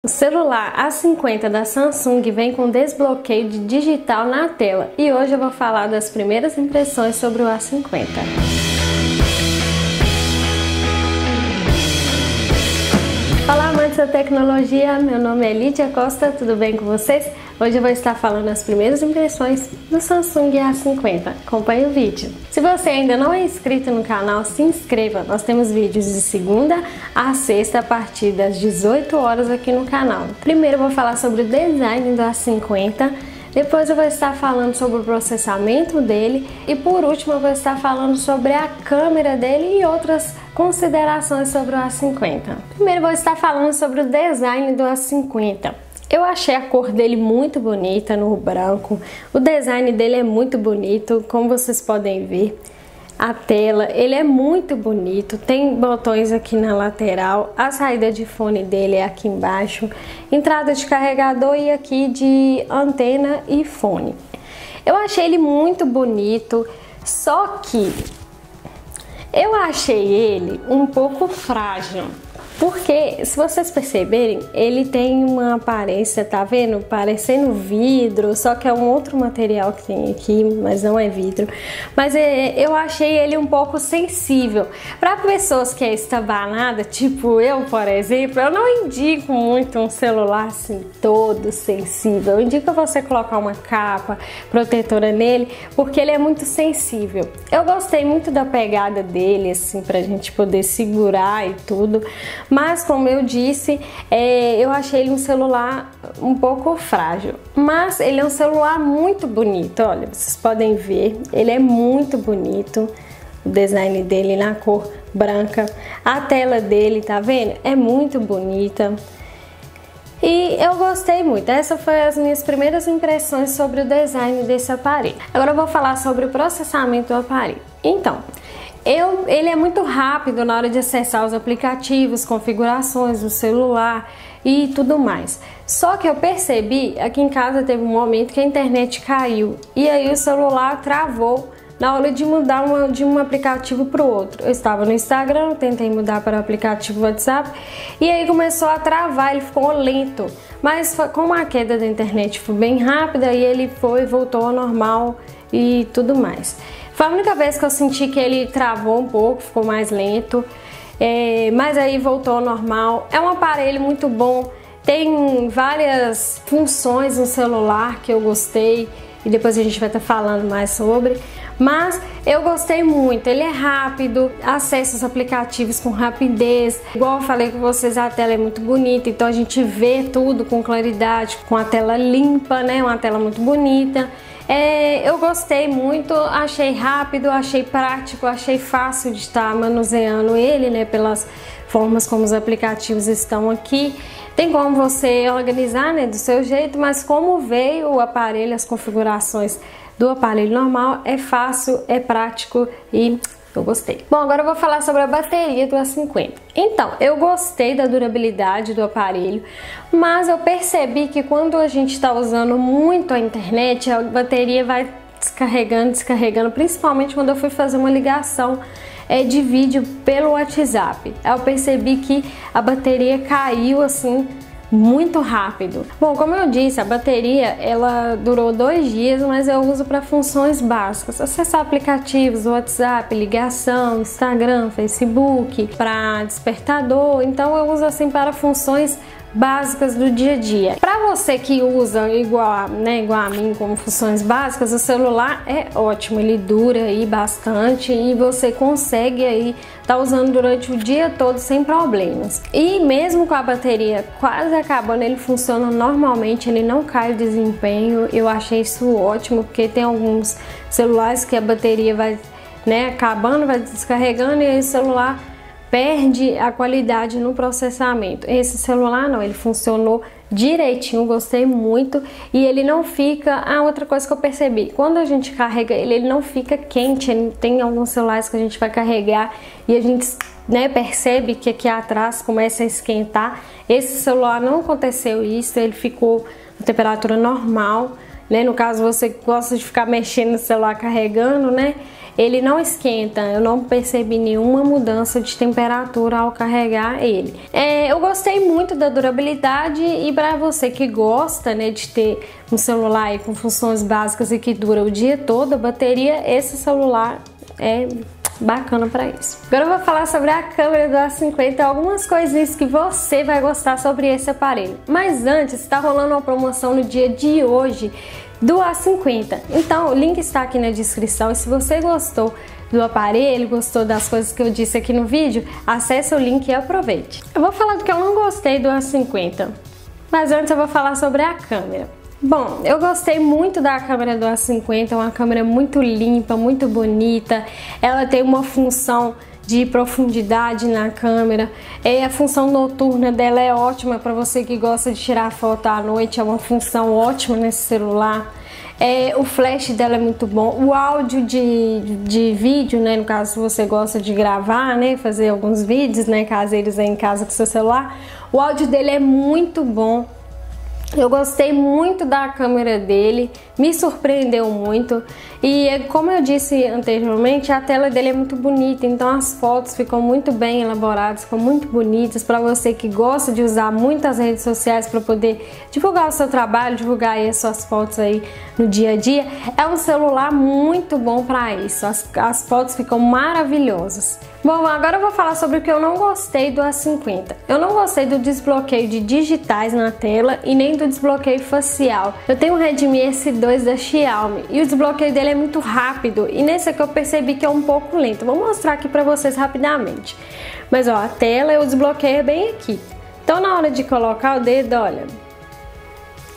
O celular A50 da Samsung vem com desbloqueio de digital na tela e hoje eu vou falar das primeiras impressões sobre o A50. Olá, amantes da tecnologia, meu nome é Lídia Costa, tudo bem com vocês? Hoje eu vou estar falando as primeiras impressões do Samsung A50. Acompanhe o vídeo. Se você ainda não é inscrito no canal, se inscreva. Nós temos vídeos de segunda a sexta a partir das 18 horas aqui no canal. Primeiro eu vou falar sobre o design do A50. Depois eu vou estar falando sobre o processamento dele. E por último eu vou estar falando sobre a câmera dele e outras considerações sobre o A50. Primeiro eu vou estar falando sobre o design do A50. Eu achei a cor dele muito bonita no branco, o design dele é muito bonito, como vocês podem ver. A tela, ele é muito bonito, tem botões aqui na lateral, a saída de fone dele é aqui embaixo, entrada de carregador e aqui de antena e fone. Eu achei ele muito bonito, só que eu achei ele um pouco frágil. Porque, se vocês perceberem, ele tem uma aparência, tá vendo? Parecendo vidro, só que é um outro material que tem aqui, mas não é vidro. Mas eu achei ele um pouco sensível. Para pessoas que é estabanada, tipo eu, por exemplo, eu não indico muito um celular assim todo sensível. Eu indico você colocar uma capa protetora nele, porque ele é muito sensível. Eu gostei muito da pegada dele, assim, pra gente poder segurar e tudo. Mas, como eu disse, eu achei ele um celular um pouco frágil. Mas ele é um celular muito bonito, olha, vocês podem ver. Ele é muito bonito, o design dele na cor branca. A tela dele, tá vendo? É muito bonita. E eu gostei muito. Essas foram as minhas primeiras impressões sobre o design desse aparelho. Agora eu vou falar sobre o processamento do aparelho. Então... Ele é muito rápido na hora de acessar os aplicativos, configurações do celular e tudo mais. Só que eu percebi, aqui em casa teve um momento que a internet caiu e aí o celular travou na hora de mudar de um aplicativo para o outro. Eu estava no Instagram, tentei mudar para o aplicativo WhatsApp e aí começou a travar, ele ficou lento. Mas como a queda da internet foi bem rápida, e ele voltou ao normal e tudo mais. Foi a única vez que eu senti que ele travou um pouco, ficou mais lento, mas aí voltou ao normal. É um aparelho muito bom, tem várias funções no celular que eu gostei e depois a gente vai estar falando mais sobre. Mas eu gostei muito, ele é rápido, acessa os aplicativos com rapidez. Igual eu falei com vocês, a tela é muito bonita, então a gente vê tudo com claridade, com a tela limpa, né? Uma tela muito bonita. Eu gostei muito, achei rápido, achei prático, achei fácil de estar manuseando ele, né, pelas formas como os aplicativos estão aqui. Tem como você organizar, né, do seu jeito, mas como veio o aparelho, as configurações do aparelho normal, é fácil, é prático e... eu gostei. Bom, agora eu vou falar sobre a bateria do A50. Então, eu gostei da durabilidade do aparelho, mas eu percebi que quando a gente está usando muito a internet, a bateria vai descarregando, principalmente quando eu fui fazer uma ligação de vídeo pelo WhatsApp. Eu percebi que a bateria caiu assim muito rápido. Bom, como eu disse, a bateria ela durou 2 dias, mas eu uso para funções básicas, acessar aplicativos, WhatsApp, ligação, Instagram, Facebook, para despertador. Então eu uso assim para funções básicas do dia a dia. Para você que usa igual a mim como funções básicas, o celular é ótimo, ele dura aí bastante e você consegue aí tá usando durante o dia todo sem problemas. E mesmo com a bateria quase acabando, ele funciona normalmente, ele não cai o desempenho. Eu achei isso ótimo, porque tem alguns celulares que a bateria vai, né, acabando, vai descarregando e aí o celular perde a qualidade no processamento. Esse celular não, ele funcionou direitinho, gostei muito e ele não fica... Ah, outra coisa que eu percebi, quando a gente carrega ele, ele não fica quente. Tem alguns celulares que a gente vai carregar e a gente, né, percebe que aqui atrás começa a esquentar. Esse celular não aconteceu isso, ele ficou na temperatura normal né? No caso, você gosta de ficar mexendo no celular, carregando, né? Ele não esquenta, eu não percebi nenhuma mudança de temperatura ao carregar ele. Eu gostei muito da durabilidade, e para você que gosta, né, de ter um celular aí com funções básicas e que dura o dia todo a bateria, esse celular é bacana para isso. Agora eu vou falar sobre a câmera do A50, algumas coisinhas que você vai gostar sobre esse aparelho. Mas antes, está rolando uma promoção no dia de hoje do A50, então o link está aqui na descrição, e se você gostou do aparelho, gostou das coisas que eu disse aqui no vídeo, acesse o link e aproveite. Eu vou falar do que eu não gostei do A50, mas antes eu vou falar sobre a câmera. Bom, eu gostei muito da câmera do A50, é uma câmera muito limpa, muito bonita, ela tem uma função de profundidade na câmera, a função noturna dela é ótima para você que gosta de tirar foto à noite, é uma função ótima nesse celular. O flash dela é muito bom, o áudio de vídeo, né, no caso se você gosta de gravar, né, fazer alguns vídeos, né, caseiros aí em casa com seu celular, o áudio dele é muito bom. Eu gostei muito da câmera dele, me surpreendeu muito, e como eu disse anteriormente, a tela dele é muito bonita, então as fotos ficam muito bem elaboradas, ficam muito bonitas. Para você que gosta de usar muitas redes sociais para poder divulgar o seu trabalho, divulgar aí as suas fotos aí no dia a dia, é um celular muito bom para isso, as fotos ficam maravilhosas. Bom, agora eu vou falar sobre o que eu não gostei do A50. Eu não gostei do desbloqueio de digitais na tela e nem do desbloqueio facial. Eu tenho um Redmi S2 da Xiaomi e o desbloqueio dele é muito rápido, e nesse aqui eu percebi que é um pouco lento. Vou mostrar aqui pra vocês rapidamente. Mas ó, a tela eu desbloqueio bem aqui. Então na hora de colocar o dedo, olha,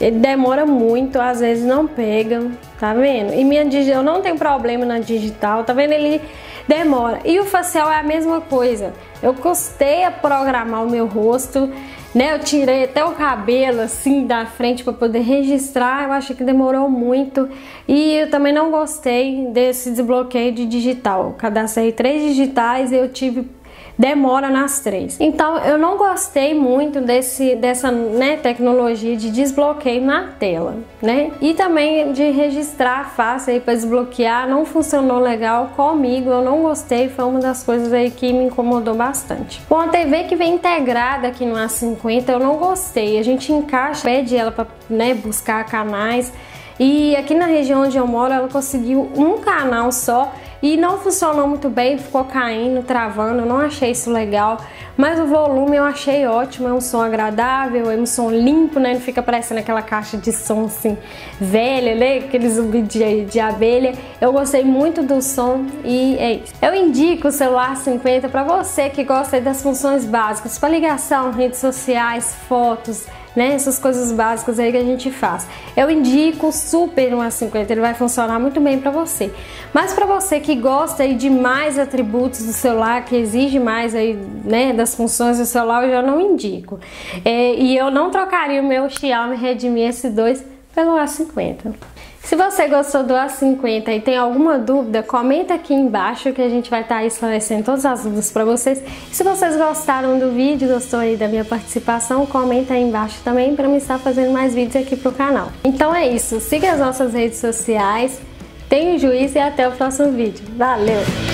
ele demora muito, às vezes não pega, tá vendo? E eu não tenho problema na digital, tá vendo? Ele demora. E o facial é a mesma coisa. Eu custei a programar o meu rosto, né? Eu tirei até o cabelo assim da frente para poder registrar. Eu achei que demorou muito. E eu também não gostei desse desbloqueio de digital. Eu cadastrei 3 digitais e eu tive demora nas 3. Então eu não gostei muito dessa, né, tecnologia de desbloqueio na tela, né? E também de registrar a face aí para desbloquear, não funcionou legal comigo, eu não gostei, foi uma das coisas aí que me incomodou bastante. Bom, a TV que vem integrada aqui no A50 eu não gostei, a gente encaixa, pede ela para, né, buscar canais, e aqui na região onde eu moro ela conseguiu um canal só, e não funcionou muito bem, ficou caindo, travando, eu não achei isso legal. Mas o volume eu achei ótimo, é um som agradável, é um som limpo, né? Não fica parecendo aquela caixa de som assim velha, né? Aquele zumbi de abelha. Eu gostei muito do som, e é isso. Eu indico o celular A50 para você que gosta das funções básicas, para ligação, redes sociais, fotos, né, essas coisas básicas aí que a gente faz. Eu indico super um A50, ele vai funcionar muito bem para você. Mas para você que gosta aí de mais atributos do celular, que exige mais aí, né, das funções do celular, eu já não indico. E eu não trocaria o meu Xiaomi Redmi S2 pelo A50. Se você gostou do A50 e tem alguma dúvida, comenta aqui embaixo que a gente vai estar esclarecendo todas as dúvidas para vocês. E se vocês gostaram do vídeo, gostou aí da minha participação, comenta aí embaixo também para me estar fazendo mais vídeos aqui pro canal. Então é isso, siga as nossas redes sociais, tenha um juízo e até o próximo vídeo. Valeu!